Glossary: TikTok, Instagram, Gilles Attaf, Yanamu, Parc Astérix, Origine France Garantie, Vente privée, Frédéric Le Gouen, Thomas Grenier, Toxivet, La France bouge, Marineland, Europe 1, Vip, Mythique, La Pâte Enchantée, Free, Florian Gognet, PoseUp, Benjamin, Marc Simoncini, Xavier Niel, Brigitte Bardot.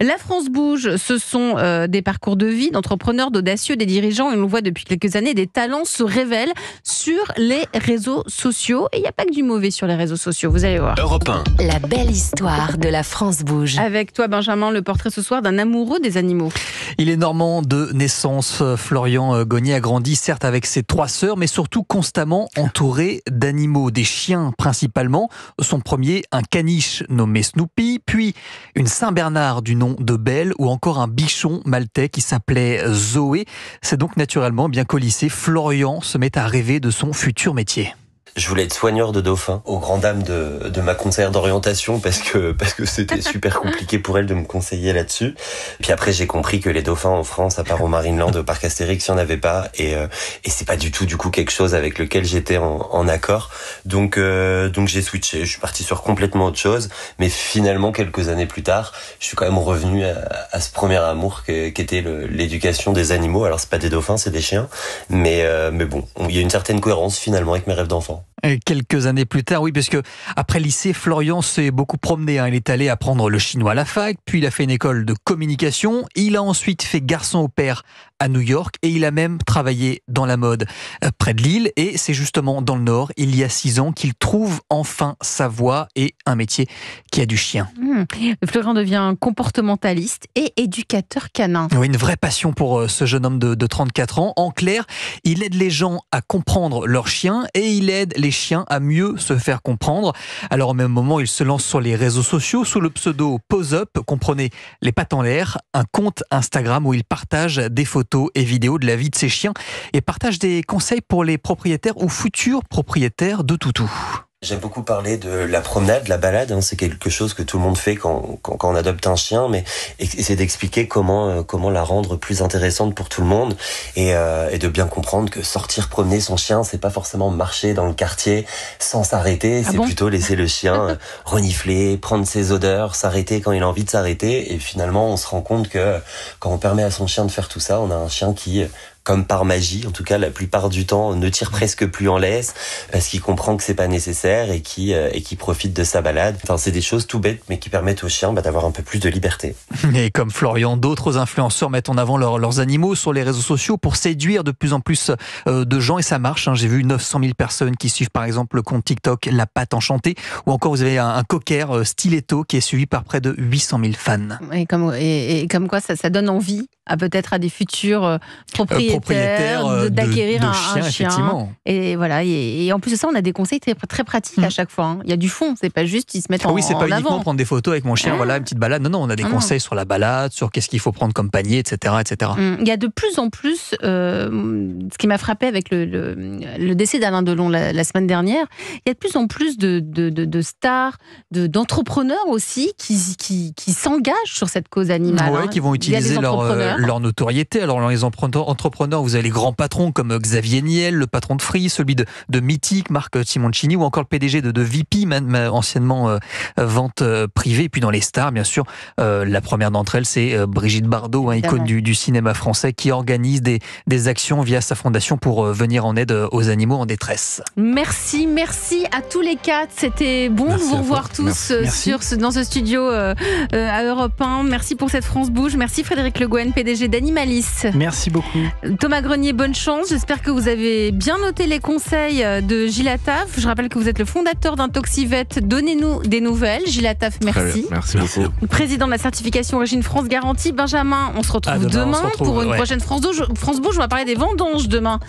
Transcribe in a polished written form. La France bouge, ce sont des parcours de vie d'entrepreneurs, d'audacieux, des dirigeants, et on le voit depuis quelques années, des talents se révèlent sur les réseaux sociaux. Et il n'y a pas que du mauvais sur les réseaux sociaux, vous allez voir. Europe 1. La belle histoire de la France bouge. Avec toi Benjamin, le portrait ce soir d'un amoureux des animaux. Il est normand de naissance, Florian Gognet a grandi certes avec ses 3 sœurs, mais surtout constamment entouré d'animaux, des chiens principalement. Son premier, un caniche nommé Snoopy, puis une Saint-Bernard du nom de Belle, ou encore un bichon maltais qui s'appelait Zoé. C'est donc naturellement bien qu'au lycée, Florian se met à rêver de son futur métier. Je voulais être soigneur de dauphins, aux grandes dames de ma conseillère d'orientation parce que c'était super compliqué pour elle de me conseiller là-dessus. Puis après, j'ai compris que les dauphins en France, à part au Marineland, au Parc Astérix, il n'y en avait pas. Et c'est pas du tout, du coup, quelque chose avec lequel j'étais en accord. Donc j'ai switché. Je suis parti sur complètement autre chose. Mais finalement, quelques années plus tard, je suis quand même revenu à ce premier amour qu'était l'éducation des animaux. Alors, c'est pas des dauphins, c'est des chiens. Mais bon, il y a une certaine cohérence finalement avec mes rêves d'enfant. Et quelques années plus tard, oui, parce que après lycée, Florian s'est beaucoup promené. Il est allé apprendre le chinois à la fac, puis il a fait une école de communication. Il a ensuite fait garçon au père à New York et il a même travaillé dans la mode près de Lille. Et c'est justement dans le Nord, il y a 6 ans, qu'il trouve enfin sa voie et un métier qui a du chien. Florian devient comportementaliste et éducateur canin. Oui, une vraie passion pour ce jeune homme de 34 ans. En clair, il aide les gens à comprendre leurs chiens et il aide les chiens à mieux se faire comprendre. Alors au même moment, il se lance sur les réseaux sociaux sous le pseudo PoseUp, comprenez les pattes en l'air, un compte Instagram où il partage des photos et vidéos de la vie de ses chiens et partage des conseils pour les propriétaires ou futurs propriétaires de toutous. J'aime beaucoup parler de la promenade, de la balade. C'est quelque chose que tout le monde fait quand on adopte un chien, mais c'est d'expliquer comment la rendre plus intéressante pour tout le monde et de bien comprendre que sortir promener son chien, c'est pas forcément marcher dans le quartier sans s'arrêter. C'est plutôt laisser le chien renifler, prendre ses odeurs, s'arrêter quand il a envie de s'arrêter. Et finalement, on se rend compte que quand on permet à son chien de faire tout ça, on a un chien qui, comme par magie, en tout cas la plupart du temps, ne tire presque plus en laisse parce qu'il comprend que c'est pas nécessaire et qui profite de sa balade. Enfin, c'est des choses tout bêtes mais qui permettent aux chiens d'avoir un peu plus de liberté. Et comme Florian, d'autres influenceurs mettent en avant leurs animaux sur les réseaux sociaux pour séduire de plus en plus de gens et ça marche. J'ai vu 900 000 personnes qui suivent par exemple le compte TikTok La Pâte Enchantée ou encore vous avez un cocker stiletto qui est suivi par près de 800 000 fans. Et comme quoi ça donne envie peut-être à des futurs propriétaires d'acquérir un chien. Et voilà. Et en plus de ça, on a des conseils très, très pratiques à chaque fois. Il y a du fond, c'est pas juste ils se mettent en avant. Oui, c'est pas uniquement prendre des photos avec mon chien, voilà, une petite balade. Non, on a des conseils sur la balade, sur qu'est-ce qu'il faut prendre comme panier, etc. etc. Il y a de plus en plus, ce qui m'a frappé avec le décès d'Alain Delon la semaine dernière, il y a de plus en plus de stars, d'entrepreneurs aussi qui s'engagent sur cette cause animale. Oui, qui vont utiliser leur notoriété. Alors, dans les entrepreneurs, vous avez les grands patrons comme Xavier Niel, le patron de Free, celui de Mythique, Marc Simoncini, ou encore le PDG de Vip, anciennement Vente privée. Et puis dans les stars, bien sûr, la première d'entre elles, c'est Brigitte Bardot, icône du cinéma français, qui organise des actions via sa fondation pour venir en aide aux animaux en détresse. Merci à tous les 4. C'était bon de vous revoir tous dans ce studio à Europe 1. Merci pour cette France Bouge. Merci Frédéric Le Gouen, PDG d'Animalis. Merci beaucoup. Thomas Grenier, bonne chance. J'espère que vous avez bien noté les conseils de Gilles Attaf. Je rappelle que vous êtes le fondateur d'un Toxivet. Donnez-nous des nouvelles. Gilles Attaf, merci. Merci beaucoup. Président de la certification Origine France Garantie. Benjamin, on se retrouve demain pour une prochaine France Bouge. On va parler des vendanges demain.